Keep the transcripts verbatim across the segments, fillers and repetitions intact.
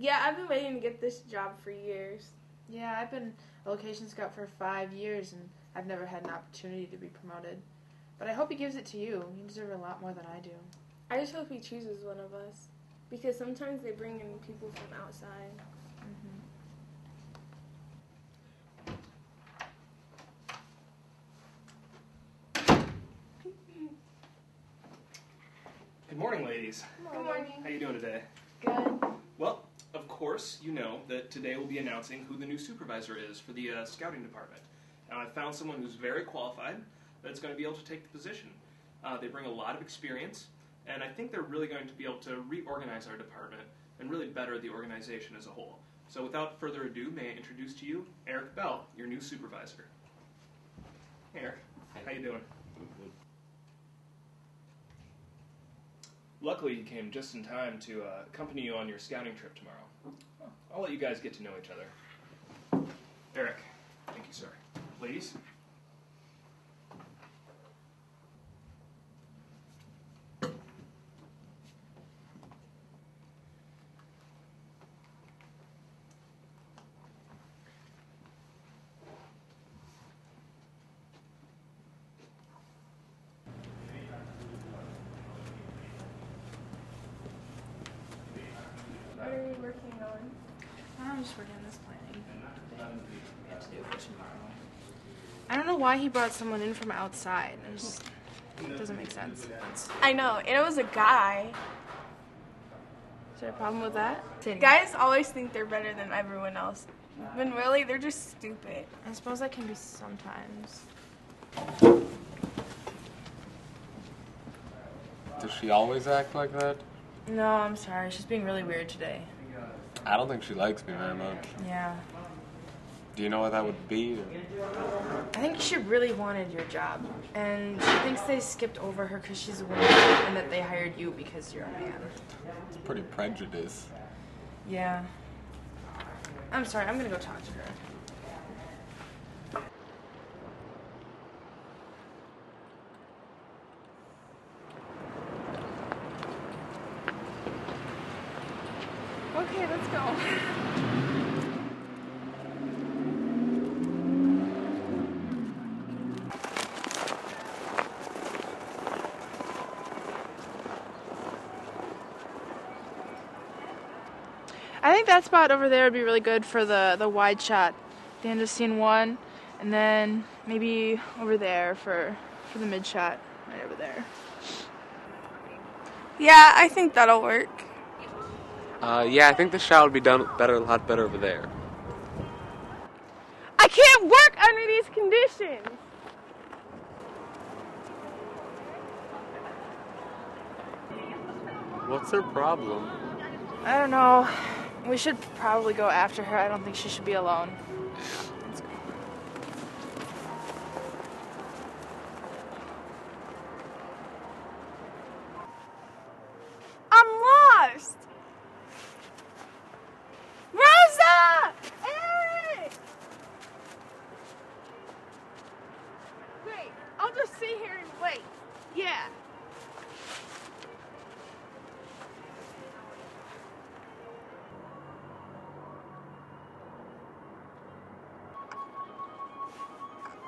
Yeah, I've been waiting to get this job for years. Yeah, I've been a location scout for five years, and I've never had an opportunity to be promoted. But I hope he gives it to you. You deserve a lot more than I do. I just hope he chooses one of us, because sometimes they bring in people from outside. Mm-hmm. Good morning, ladies. Good morning. How are you doing today? Good. Well, of course, you know that today we'll be announcing who the new supervisor is for the uh, scouting department. Now, I found someone who's very qualified that's going to be able to take the position. Uh, they bring a lot of experience, and I think they're really going to be able to reorganize our department and really better the organization as a whole. So without further ado, may I introduce to you Eric Bell, your new supervisor. Hey, Eric. How you doing? Good. Luckily, you came just in time to uh, accompany you on your scouting trip tomorrow. I'll let you guys get to know each other. Eric, thank you, sir. Ladies? Working on? I'm just working on this planning thing we have to do for tomorrow. I don't know why he brought someone in from outside. It just it doesn't make sense. I know, and it was a guy. Is there a problem with that? Guys always think they're better than everyone else, when really they're just stupid. I suppose that can be sometimes. Does she always act like that? No, I'm sorry. She's being really weird today. I don't think she likes me very much. Yeah. Do you know what that would be? I think she really wanted your job, and she thinks they skipped over her because she's a woman, and that they hired you because you're a man. It's pretty prejudiced. Yeah. I'm sorry. I'm going to go talk to her. Okay, let's go. I think that spot over there would be really good for the, the wide shot. At the end of scene one, and then maybe over there for, for the mid shot, right over there. Yeah, I think that'll work. Uh, yeah, I think the shot will be done better, a lot better over there. I can't work under these conditions! What's her problem? I don't know. We should probably go after her. I don't think she should be alone. I'll just sit here and wait. Yeah.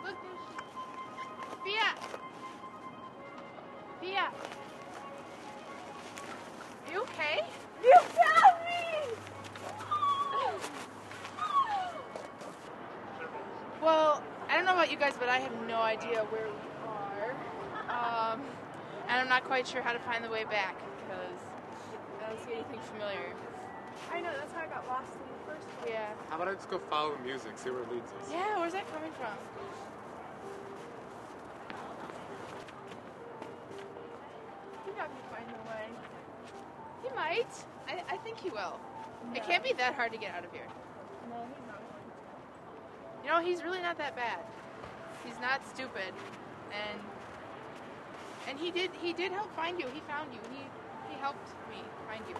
Look, Fia. Fia. Are you okay? You found me! Oh. Oh. Well, I don't know about you guys, but I have no idea where we are, um, and I'm not quite sure how to find the way back, because I don't see anything familiar. I know, that's how I got lost in the first place. Yeah. How about I just go follow the music, see where it leads us? Yeah, where's that coming from? He got me find the way. He might. I, I think he will. No. It can't be that hard to get out of here. No, he's not. You know, he's really not that bad. He's not stupid, and and he did he did help find you. He found you. He he helped me find you,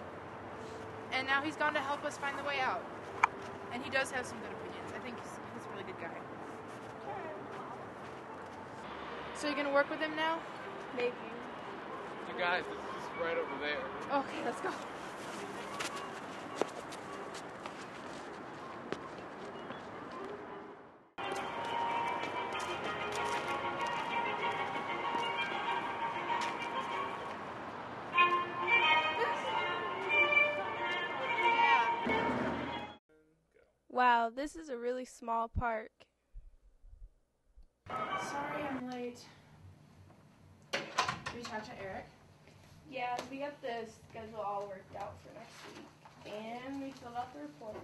and now he's gone to help us find the way out. And he does have some good opinions. I think he's, he's a really good guy. So you're gonna work with him now? Maybe. You guys, this is right over there. Okay, let's go. Wow, this is a really small park. Sorry I'm late. Did we talk to Eric? Yeah, we got the schedule all worked out for next week. And we filled out the report.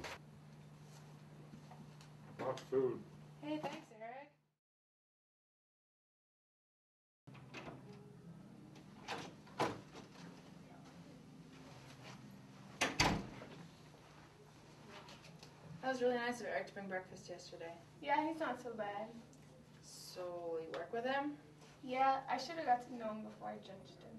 Lots of food. Hey, thanks, Eric. That was really nice of Eric to bring breakfast yesterday. Yeah, he's not so bad. So, you work with him? Yeah, I should have got to know him before I judged him.